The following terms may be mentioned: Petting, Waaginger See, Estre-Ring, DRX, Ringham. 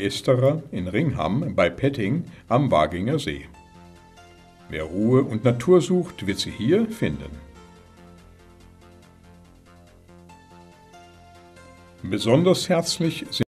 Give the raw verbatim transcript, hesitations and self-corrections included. Esterer in Ringham bei Petting am Waaginger See. Wer Ruhe und Natur sucht, wird sie hier finden. Besonders herzlich sind